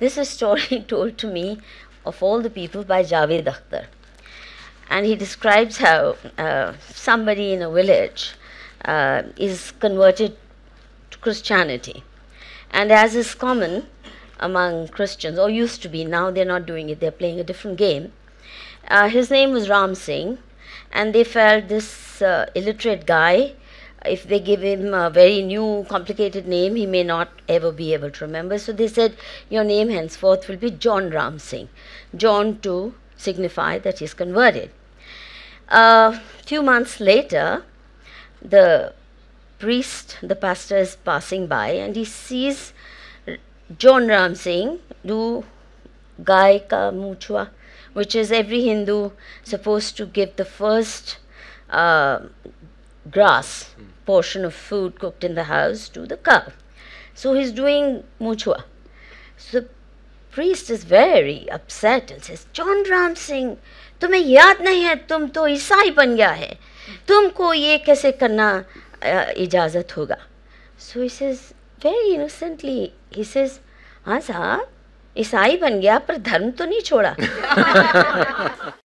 This is a story told to me, of all the people, by Javed Akhtar. And he describes how somebody in a village is converted to Christianity. And as is common among Christians, or used to be, now they're not doing it, they're playing a different game. His name was Ram Singh, and they felt this illiterate guy, if they give him a very new complicated name, he may not ever be able to remember. So they said, your name henceforth will be John Ram Singh. John to signify that he's converted. A few months later, the priest, the pastor, is passing by, and he sees John Ram Singh do Gai Ka Muchwa, which is every Hindu supposed to give the first grass portion of food cooked in the house to the cow. So he's doing muchwa. So the priest is very upset and says, John Ram Singh, tumhe yaad nahi hai, tum to Isai ban gaya hai, tumko ye kaise karna ijazat hoga. So he says, very innocently, he says, haan saab, Isai ban gaya par dharm to nahi choda.